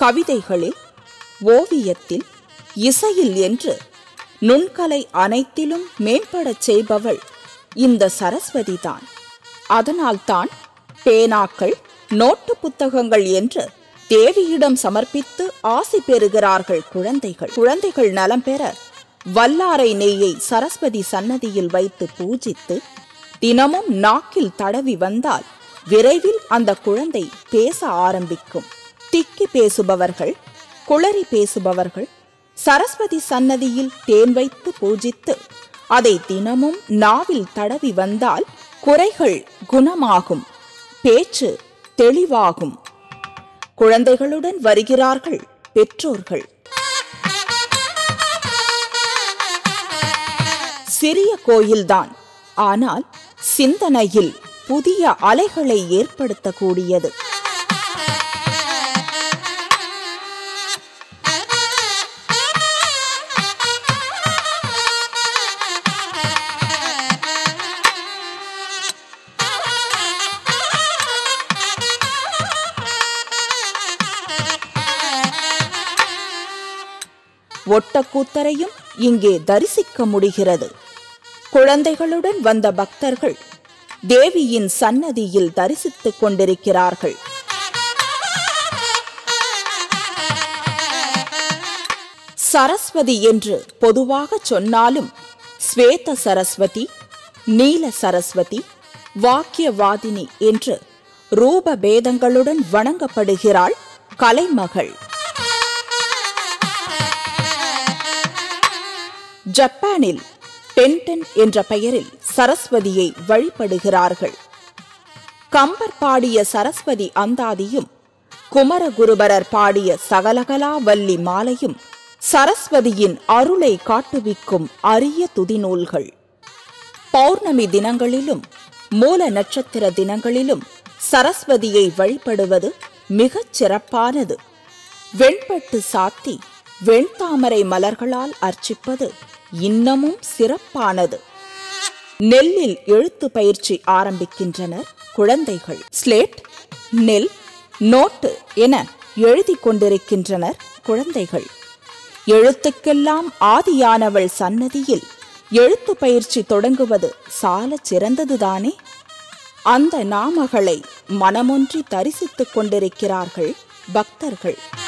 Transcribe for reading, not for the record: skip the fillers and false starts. கவிதைகளில் ஓவியத்தில் இசையில் என்று நுண்கலை அனைத்திலும் மேம்படச் செய்பவள் இந்த சரஸ்வதி தான். அதனால்தான் பேனாக்கள் நோட்டு புத்தகங்கள் என்று தேவியிடம் சமர்ப்பித்து ஆசை பெறுகிறார்கள் குழந்தைகள். குழந்தைகள் நலம் பெற வல்லாரை நெய்யை சரஸ்வதி சன்னதியில் வைத்து பூஜித்து தினமும் நாக்கில் தடவி வந்தால் விரைவில் அந்த குழந்தை பேச ஆரம்பிக்கும். திக்கி பேசுபவர்கள், குளறி பேசுபவர்கள் சரஸ்வதி சன்னதியில் தேன் வைத்து பூஜித்து அதை தினமும் நாவில் தடவி வந்தால் குறைகள் குணமாகும், பேச்சு தெளிவாகும். குழந்தைகளுடன் வருகிறார்கள் பெற்றோர்கள். சிறிய கோயில்தான், ஆனால் சிந்தனையில் புதிய அலைகளை ஏற்படுத்தக்கூடியது. ஒட்டக்கூத்தரையும் இங்கே தரிசிக்க முடிகிறது. குழந்தைகளுடன் வந்த பக்தர்கள் தேவியின் சன்னதியில் தரிசித்துக் கொண்டிருக்கிறார்கள். சரஸ்வதி என்று பொதுவாக சொன்னாலும் ஸ்வேத சரஸ்வதி, நீல சரஸ்வதி, வாக்கியவாதினி என்று ரூப பேதங்களுடன் வணங்கப்படுகிறாள் கலைமகள். ஜப்பானில் டென்டன் என்ற பெயரில் சரஸ்வதியை வழிபடுகிறார்கள். கம்பர் பாடிய சரஸ்வதி அந்தாதியும் குமரகுருபரர் பாடிய சகலகலாவல்லி மாலையும் சரஸ்வதியின் அருளை காட்டுவிக்கும் அரிய துதிநூல்கள். பௌர்ணமி தினங்களிலும் மூல நட்சத்திர தினங்களிலும் சரஸ்வதியை வழிபடுவது மிகச் சிறப்பானது. வெண்பட்டு சாத்தி வெண்தாமரை மலர்களால் அர்ச்சிப்பது இன்னமும் சிறப்பானது. நெல்லில் எழுத்து பயிற்சி ஆரம்பிக்கின்றனர் குழந்தைகள். ஸ்லேட், நெல், நோட்டு என எழுதி கொண்டிருக்கின்றனர் குழந்தைகள். எழுத்துக்கெல்லாம் ஆதியானவள் சன்னதியில் எழுத்து பயிற்சி தொடங்குவது சால சிறந்ததுதானே. அந்த நாமகளை மனமொன்றி தரிசித்துக் கொண்டிருக்கிறார்கள் பக்தர்கள்.